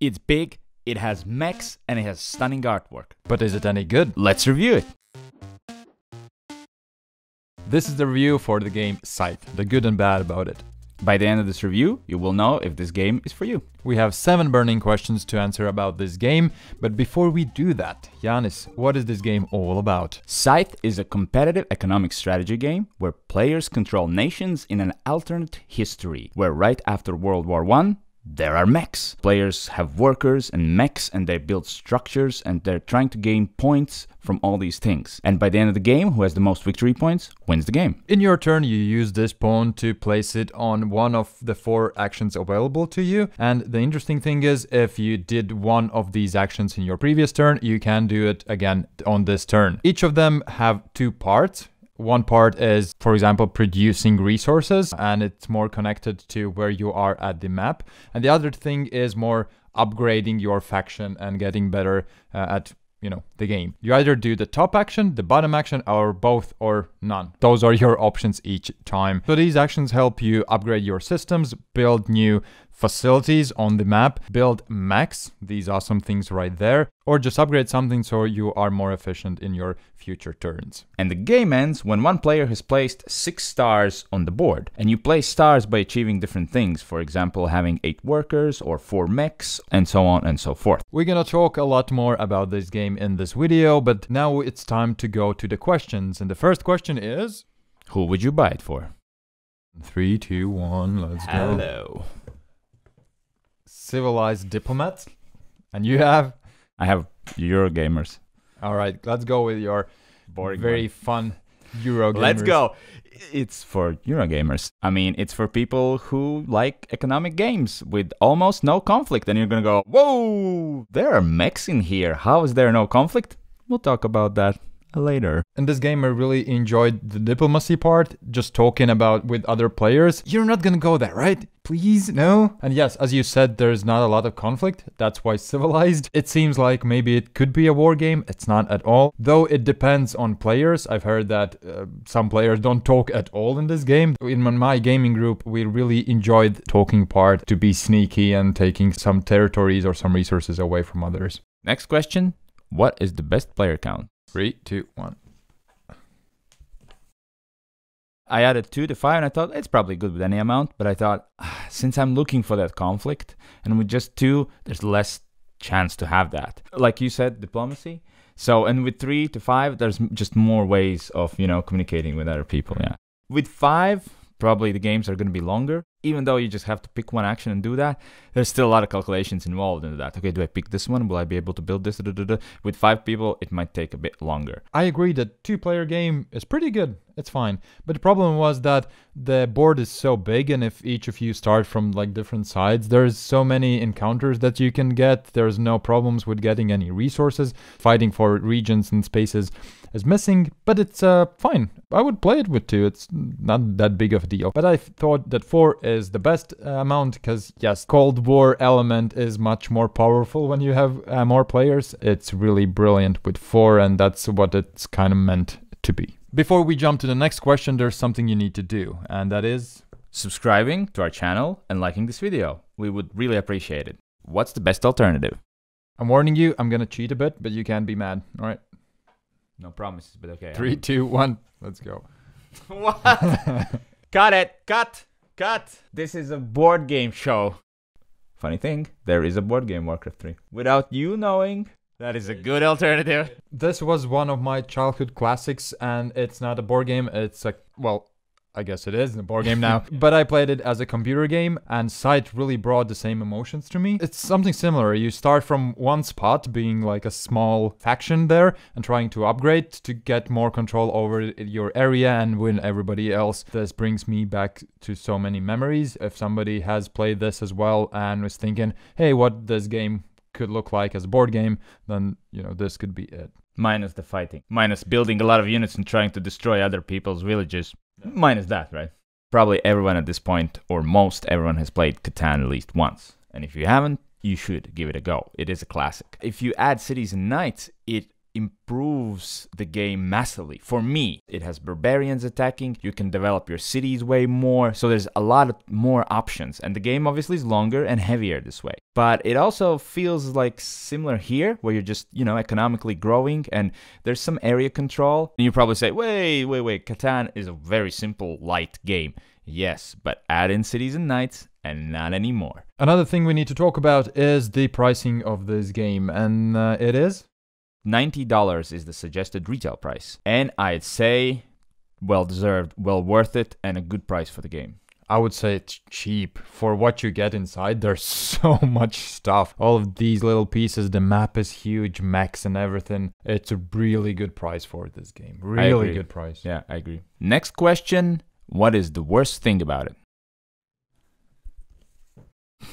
It's big, it has mechs, and it has stunning artwork. But is it any good? Let's review it! This is the review for the game Scythe, the good and bad about it. By the end of this review, you will know if this game is for you. We have 7 burning questions to answer about this game, but before we do that, Janis, what is this game all about? Scythe is a competitive economic strategy game where players control nations in an alternate history, where right after World War I, there are mechs. Players have workers and mechs, and they build structures, and they're trying to gain points from all these things. And by the end of the game, who has the most victory points wins the game. In your turn, you use this pawn to place it on one of the 4 actions available to you. And the interesting thing is, if you did one of these actions in your previous turn, you can do it again on this turn. Each of them have 2 parts. One part is, for example, producing resources, and it's more connected to where you are at the map. And the other thing is more upgrading your faction and getting better at, the game. You either do the top action, the bottom action, or both or none. Those are your options each time. So these actions help you upgrade your systems, build new facilities on the map, build mechs, these awesome things right there, or just upgrade something so you are more efficient in your future turns. And the game ends when one player has placed 6 stars on the board, and you place stars by achieving different things, for example having 8 workers or 4 mechs and so on and so forth. We're gonna talk a lot more about this game in this video, but now it's time to go to the questions, and the first question is... Who would you buy it for? 3, 2, 1, let's go. Hello. Civilized Diplomat. And you have? I have Eurogamers. All right, let's go with your boring, very fun Eurogamers. Let's go. It's for Eurogamers. I mean, it's for people who like economic games with almost no conflict. And you're going to go, whoa, there are mechs in here. How is there no conflict? We'll talk about that later. In this game, I really enjoyed the diplomacy part, just talking about with other players. You're not gonna go there, right? Please, no? And yes, as you said, there's not a lot of conflict. That's why Civilized. It seems like maybe it could be a war game. It's not at all. Though it depends on players. I've heard that some players don't talk at all in this game. In my gaming group, we really enjoyed the talking part to be sneaky and taking some territories or some resources away from others. Next question. What is the best player count? 3, 2, 1. I added 2 to 5 and I thought it's probably good with any amount, but I thought since I'm looking for that conflict and with just 2, there's less chance to have that. Like you said, diplomacy. So, and with 3 to 5, there's just more ways of, communicating with other people. Yeah. With 5, probably the games are going to be longer. Even though you just have to pick one action and do that, there's still a lot of calculations involved in that. Okay, do I pick this one? Will I be able to build this? Da, da, da. With 5 people, it might take a bit longer. I agree that 2-player game is pretty good. It's fine. But the problem was that the board is so big, and if each of you start from different sides, there's so many encounters that you can get. There's no problems with getting any resources. Fighting for regions and spaces is missing, but it's fine. I would play it with 2. It's not that big of a deal. But I thought that 4 is the best amount because, yes, Cold War element is much more powerful when you have more players. It's really brilliant with 4, and that's what it's kind of meant to be. Before we jump to the next question, there's something you need to do, and that is... subscribing to our channel and liking this video. We would really appreciate it. What's the best alternative? I'm warning you, I'm gonna cheat a bit, but you can't be mad, all right? No promises, but okay. 3, 2, 1, let's go. What? Cut it, cut! Cut! This is a board game show. Funny thing, there is a board game, Warcraft 3. Without you knowing, that is a good alternative. This was one of my childhood classics, and it's not a board game, it's a... well, I guess it is a board game now. But I played it as a computer game, and Scythe really brought the same emotions to me. It's something similar. You start from one spot, being like a small faction there, and trying to upgrade to get more control over your area and win everybody else. This brings me back to so many memories. If somebody has played this as well and was thinking, hey, what this game could look like as a board game, then, this could be it. Minus the fighting. Minus building a lot of units and trying to destroy other people's villages. Minus that, right? Probably everyone at this point, or most everyone, has played Catan at least once. And if you haven't, you should give it a go. It is a classic. If you add cities and knights, it improves the game massively. For me, it has barbarians attacking, you can develop your cities way more, so there's a lot of more options, and the game obviously is longer and heavier this way. But it also feels like similar here, where you're just, you know, economically growing, and there's some area control. And you probably say, wait, Catan is a very simple, light game. Yes, but add in cities and knights, and not anymore. Another thing we need to talk about is the pricing of this game, and it is? $90 is the suggested retail price, and I'd say well deserved, well worth it, and a good price for the game. I would say it's cheap for what you get inside. There's so much stuff, all of these little pieces, the map is huge, mechs and everything. It's a really good price for this game, really good price. Yeah, I agree. Next question, what is the worst thing about it?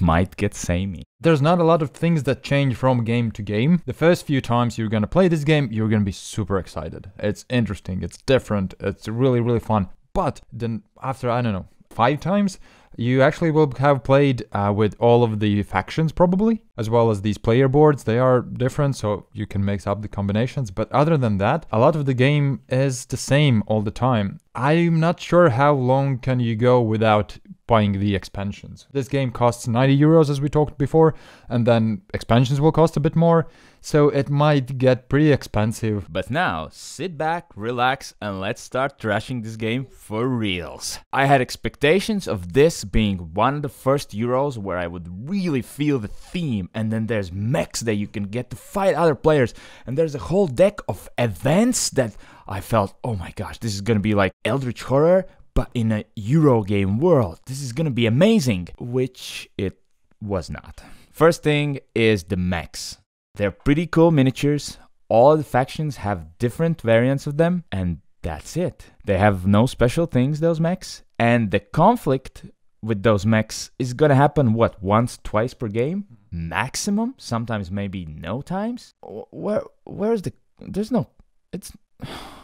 Might get samey. There's not a lot of things that change from game to game. The first few times you're gonna play this game, you're gonna be super excited. It's interesting, it's different, it's really, really fun. But then after, I don't know, 5 times, you actually will have played with all of the factions probably, as well as these player boards. They are different, so you can mix up the combinations. But other than that, a lot of the game is the same all the time. I'm not sure how long can you go without buying the expansions. This game costs 90 euros as we talked before, and then expansions will cost a bit more, so it might get pretty expensive. But now, sit back, relax, and let's start trashing this game for reals. I had expectations of this being one of the first Euros where I would really feel the theme, and then there's mechs that you can get to fight other players, and there's a whole deck of events that I felt, oh my gosh, this is gonna be like Eldritch Horror, but in a Eurogame world. This is gonna be amazing, which it was not. First thing is the mechs. They're pretty cool miniatures. All the factions have different variants of them, and that's it. They have no special things, those mechs, and the conflict with those mechs is gonna happen, what, once, twice per game? Maximum? Sometimes maybe no times? Where's the... there's no... it's...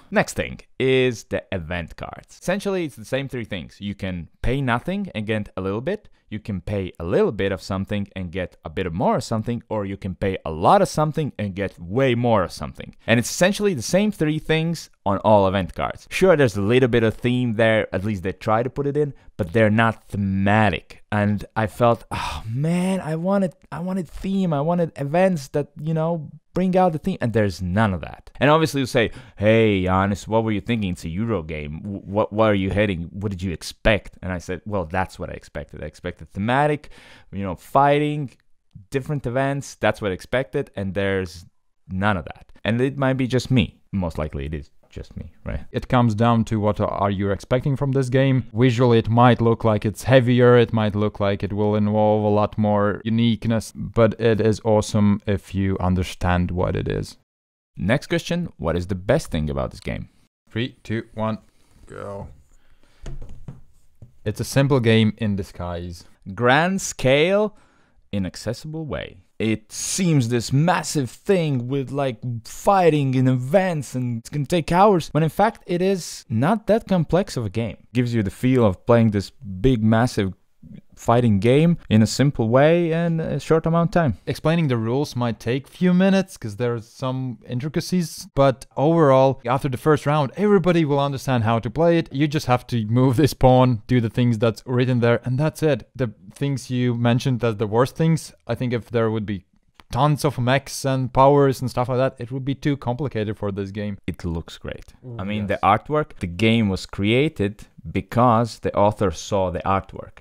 Next thing is the event cards. Essentially, it's the same 3 things. You can pay nothing and get a little bit. You can pay a little bit of something and get a bit more of something. Or you can pay a lot of something and get way more of something. And it's essentially the same 3 things on all event cards. Sure, there's a little bit of theme there. At least they try to put it in. But they're not thematic. And I felt, oh man, I wanted theme. I wanted events that, you know, bring out the theme, and there's none of that. And obviously you say, hey, Giannis, what were you thinking? It's a Euro game. What are you heading? What did you expect? And I said, well, that's what I expected. I expected thematic, you know, fighting, different events. That's what I expected, and there's none of that. And it might be just me. Most likely it is just me, right? It comes down to what are you expecting from this game. Visually, it might look like it's heavier, it might look like it will involve a lot more uniqueness, but it is awesome if you understand what it is. Next question, what is the best thing about this game? 3, 2, 1, go. It's a simple game in disguise. Grand scale, inaccessible way. It seems this massive thing with like fighting in events and it's gonna take hours, when in fact it is not that complex of a game. Gives you the feel of playing this big massive fighting game in a simple way and a short amount of time. Explaining the rules might take few minutes because there are some intricacies, but overall after the first round everybody will understand how to play it. You just have to move this pawn, do the things that's written there, and that's it. The things you mentioned as the worst things, I think if there would be tons of mechs and powers and stuff like that, it would be too complicated for this game. It looks great. Ooh, I mean, yes. The artwork, the game was created because the author saw the artwork.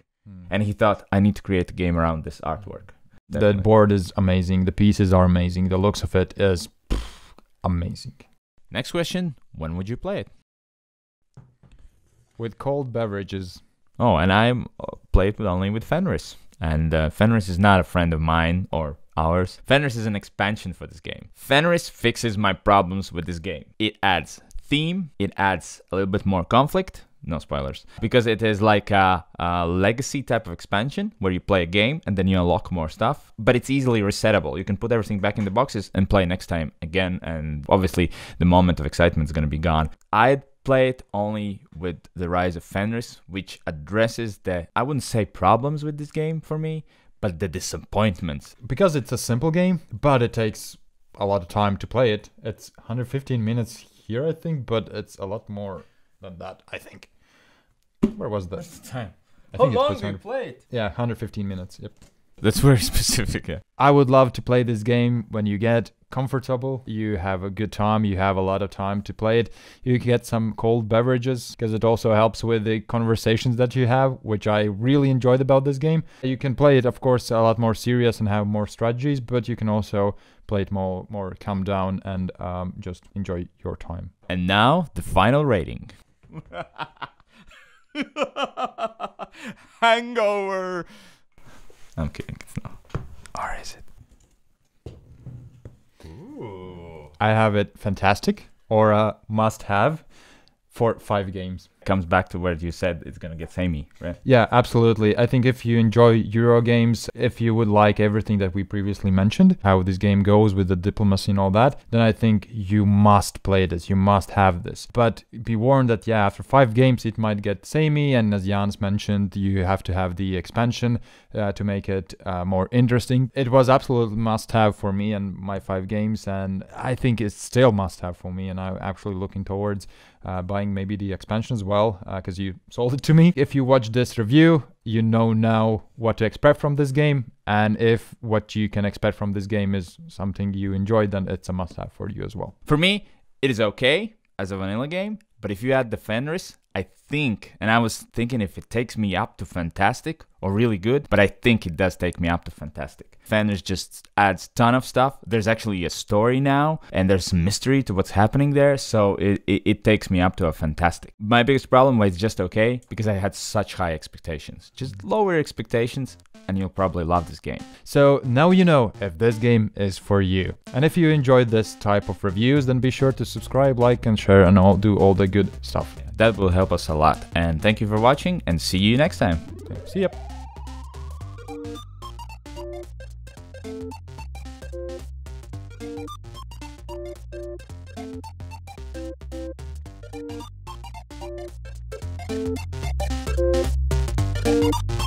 And he thought, I need to create a game around this artwork. Definitely. The board is amazing. The pieces are amazing. The looks of it is amazing. Next question. When would you play it? With cold beverages. Oh, and I play it only with Fenris. And Fenris is not a friend of mine or ours. Fenris is an expansion for this game. Fenris fixes my problems with this game. It adds theme. It adds a little bit more conflict. No spoilers. Because it is like a legacy type of expansion where you play a game and then you unlock more stuff. But it's easily resettable. You can put everything back in the boxes and play next time again. And obviously the moment of excitement is going to be gone. I'd play it only with The Rise of Fenris, which addresses the, I wouldn't say problems with this game for me, but the disappointments. Because it's a simple game, but it takes a lot of time to play it. It's 115 minutes here, I think, but it's a lot more than that, I think. Where was that? What's the time? How long do you play it? Yeah, 115 minutes, yep. That's very specific, yeah. I would love to play this game when you get comfortable, you have a good time, you have a lot of time to play it. You get some cold beverages because it also helps with the conversations that you have, which I really enjoyed about this game. You can play it, of course, a lot more serious and have more strategies, but you can also play it more calm down and just enjoy your time. And now, the final rating. Hangover! I'm kidding, it's not. Or is it? Ooh. I have it fantastic or a must-have for 5 games. Comes back to what you said, it's gonna get samey, right? Yeah, absolutely. I think if you enjoy Euro games, if you would like everything that we previously mentioned, how this game goes with the diplomacy and all that, then I think you must play this, you must have this. But be warned that, yeah, after 5 games, it might get samey, and as Jans mentioned, you have to have the expansion to make it more interesting. It was absolutely must-have for me and my 5 games, and I think it's still must-have for me, and I'm actually looking towards buying maybe the expansion as well. Because you sold it to me. If you watch this review, you know now what to expect from this game, and if what you can expect from this game is something you enjoy, then it's a must-have for you as well. For me, it is okay as a vanilla game, but if you add the Fenris, I think, and I was thinking if it takes me up to fantastic or really good, but I think it does take me up to fantastic. Fenris just adds ton of stuff. There's actually a story now, and there's mystery to what's happening there, so it takes me up to a fantastic. My biggest problem was just okay, because I had such high expectations. Just lower expectations, and you'll probably love this game. So now you know if this game is for you. And if you enjoyed this type of reviews, then be sure to subscribe, like, and share, and do all the good stuff. That will help us a lot. And thank you for watching, and see you next time. See ya.